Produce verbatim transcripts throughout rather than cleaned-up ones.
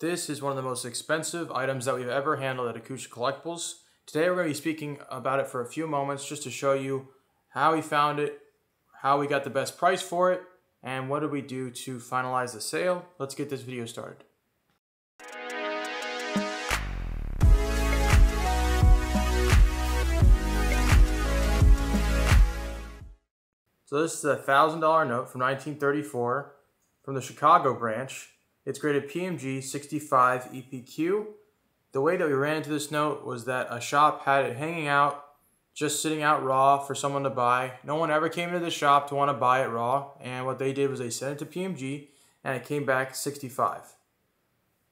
This is one of the most expensive items that we've ever handled at Acousha Collectibles. Today we're going to be speaking about it for a few moments just to show you how we found it, how we got the best price for it, and what did we do to finalize the sale. Let's get this video started. So this is a one thousand dollar note from nineteen thirty-four from the Chicago branch. It's graded P M G sixty-five E P Q. The way that we ran into this note was that a shop had it hanging out, just sitting out raw for someone to buy. No one ever came into the shop to want to buy it raw, and what they did was they sent it to P M G, and it came back sixty-five.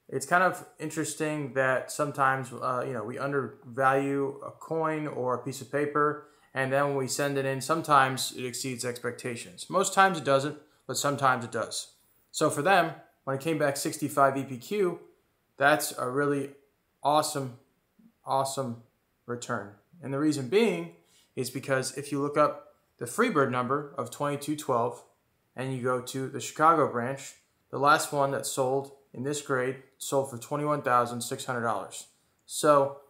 It's kind of interesting that sometimes uh, you know, we undervalue a coin or a piece of paper, and then when we send it in, sometimes it exceeds expectations. Most times it doesn't, but sometimes it does. So for them, when it came back sixty-five E P Q, that's a really awesome, awesome return. And the reason being is because if you look up the Freebird number of twenty-two twelve and you go to the Chicago branch, the last one that sold in this grade sold for twenty-one thousand six hundred dollars. So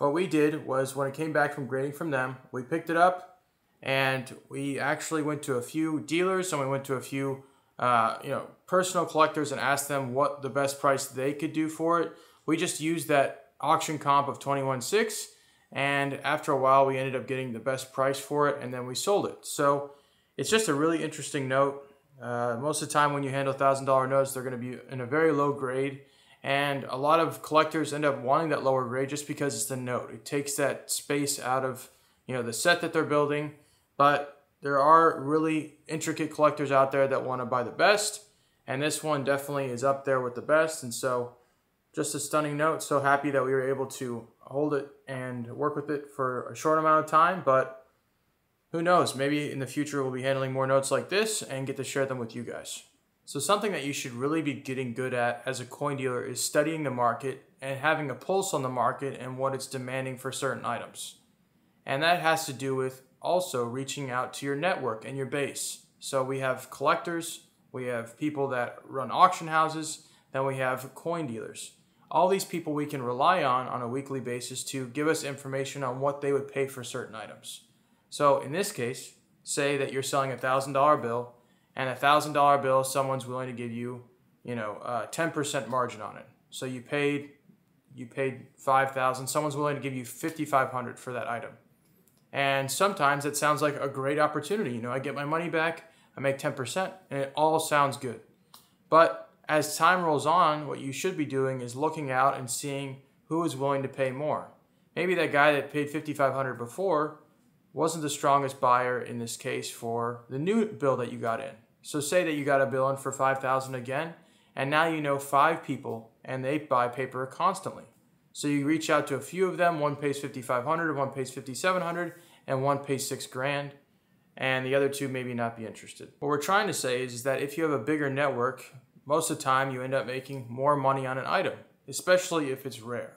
what we did was when it came back from grading from them, we picked it up and we actually went to a few dealers and we went to a few Uh, you know, personal collectors and asked them what the best price they could do for it. We just used that auction comp of twenty-one six, and after a while we ended up getting the best price for it, and then we sold it. So it's just a really interesting note. Uh, most of the time when you handle one thousand dollar notes, they're going to be in a very low grade, and a lot of collectors end up wanting that lower grade just because it's the note. It takes that space out of, you know, the set that they're building, but there are really intricate collectors out there that want to buy the best, and this one definitely is up there with the best. And so just a stunning note. So happy that we were able to hold it and work with it for a short amount of time, but who knows, maybe in the future we'll be handling more notes like this and get to share them with you guys. So something that you should really be getting good at as a coin dealer is studying the market and having a pulse on the market and what it's demanding for certain items. And that has to do with also reaching out to your network and your base. So we have collectors, we have people that run auction houses, then we have coin dealers. All these people we can rely on on a weekly basis to give us information on what they would pay for certain items. So in this case, say that you're selling a one thousand dollar bill, and a one thousand dollar bill someone's willing to give you, you know, uh, ten percent margin on it. So you paid you paid five thousand dollars, someone's willing to give you fifty-five hundred dollars for that item. And sometimes it sounds like a great opportunity. You know, I get my money back, I make ten percent, and it all sounds good. But as time rolls on, what you should be doing is looking out and seeing who is willing to pay more. Maybe that guy that paid fifty-five hundred dollars before wasn't the strongest buyer in this case for the new bill that you got in. So say that you got a bill in for five thousand dollars again, and now you know five people, and they buy paper constantly. So you reach out to a few of them. One pays fifty-five hundred dollars, one pays fifty-seven hundred dollars, and one pays six grand, and the other two maybe not be interested. What we're trying to say is, is that if you have a bigger network, most of the time you end up making more money on an item, especially if it's rare.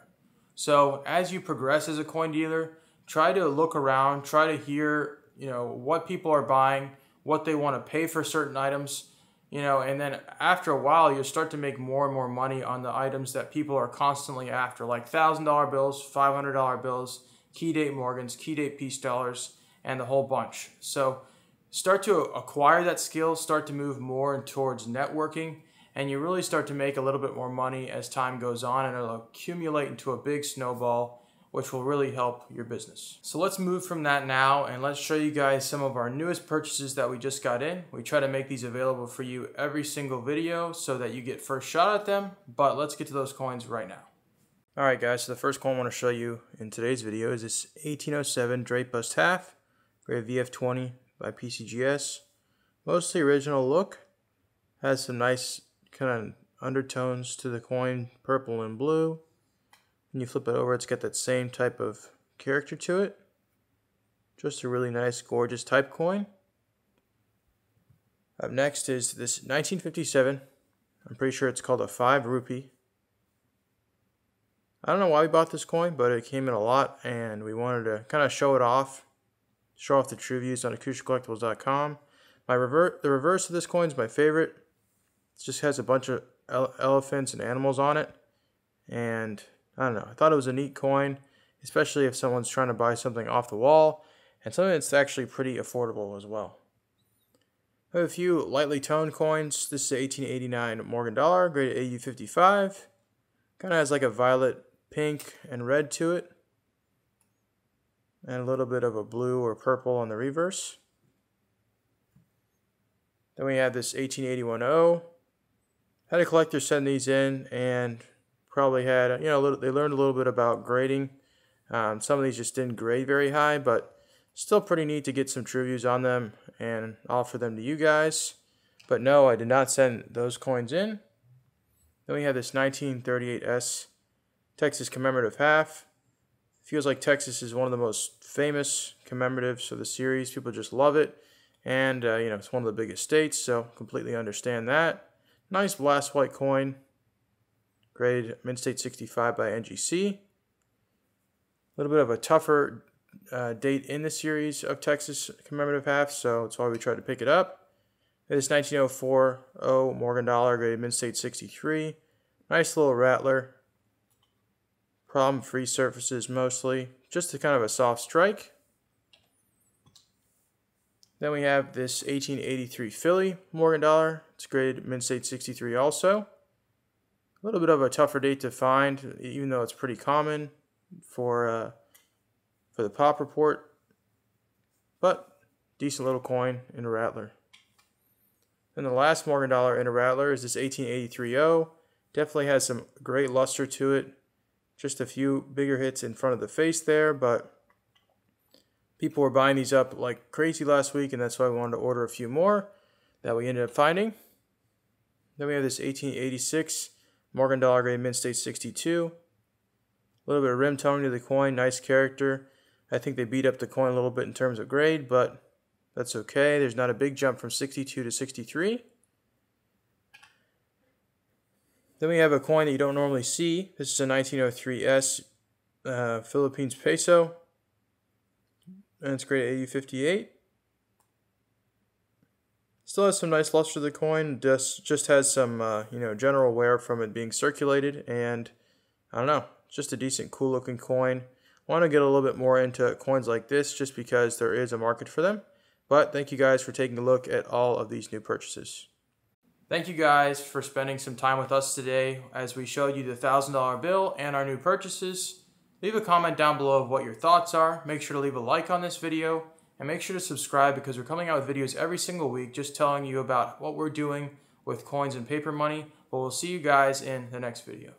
So as you progress as a coin dealer, try to look around, try to hear, you know, what people are buying, what they want to pay for certain items. You know, and then after a while, you'll start to make more and more money on the items that people are constantly after, like one thousand dollar bills, five hundred dollar bills, key date Morgans, key date peace dollars, and the whole bunch. So start to acquire that skill, start to move more towards networking, and you really start to make a little bit more money as time goes on, and it'll accumulate into a big snowball, which will really help your business. So let's move from that now, and let's show you guys some of our newest purchases that we just got in. We try to make these available for you every single video so that you get first shot at them, but let's get to those coins right now. All right guys, so the first coin I want to show you in today's video is this eighteen oh seven Drape Bust Half, grade V F twenty by P C G S. Mostly original look, has some nice kind of undertones to the coin, purple and blue. When you flip it over, it's got that same type of character to it. Just a really nice, gorgeous type coin. Up next is this nineteen fifty-seven. I'm pretty sure it's called a five rupee. I don't know why we bought this coin, but it came in a lot, and we wanted to kind of show it off. Show off the true views on Acousha Collectibles dot com. My revert, the reverse of this coin is my favorite. It just has a bunch of ele elephants and animals on it. and I don't know, I thought it was a neat coin, especially if someone's trying to buy something off the wall, and something that's actually pretty affordable as well. I have a few lightly toned coins. This is an eighteen eighty-nine Morgan dollar, graded A U fifty-five. Kind of has like a violet, pink, and red to it, and a little bit of a blue or purple on the reverse. Then we have this eighteen eighty-one oh. Had a collector send these in, and probably had, you know, a little, they learned a little bit about grading. Um, some of these just didn't grade very high, but still pretty neat to get some true views on them and offer them to you guys. But no, I did not send those coins in. Then we have this nineteen thirty-eight S Texas commemorative half. Feels like Texas is one of the most famous commemoratives of the series. People just love it. And, uh, you know, it's one of the biggest states, so completely understand that. Nice blast white coin. Graded Midstate sixty-five by N G C. A little bit of a tougher uh, date in the series of Texas commemorative halves, so that's why we tried to pick it up. This nineteen oh four oh Morgan dollar, graded Midstate sixty-three. Nice little rattler. Problem-free surfaces mostly. Just a kind of a soft strike. Then we have this eighteen eighty-three Philly Morgan dollar. It's graded Midstate sixty-three also. A little bit of a tougher date to find, even though it's pretty common for uh, for the pop report. But decent little coin in a rattler. And the last Morgan dollar in a rattler is this eighteen eighty-three oh. Definitely has some great luster to it. Just a few bigger hits in front of the face there, but people were buying these up like crazy last week, and that's why we wanted to order a few more that we ended up finding. Then we have this eighteen eighty-six Morgan dollar, grade Midstate sixty-two. A little bit of rim tone to the coin, nice character. I think they beat up the coin a little bit in terms of grade, but that's okay. There's not a big jump from sixty-two to sixty-three. Then we have a coin that you don't normally see. This is a nineteen oh three S uh, Philippines peso. And it's graded A U fifty-eight. Still has some nice luster to the coin. Just just has some uh, you know, general wear from it being circulated, and I don't know, just a decent, cool looking coin. Want to get a little bit more into coins like this just because there is a market for them. But thank you guys for taking a look at all of these new purchases. Thank you guys for spending some time with us today as we showed you the thousand dollar bill and our new purchases. Leave a comment down below of what your thoughts are. Make sure to leave a like on this video and make sure to subscribe because we're coming out with videos every single week just telling you about what we're doing with coins and paper money. But we'll see you guys in the next video.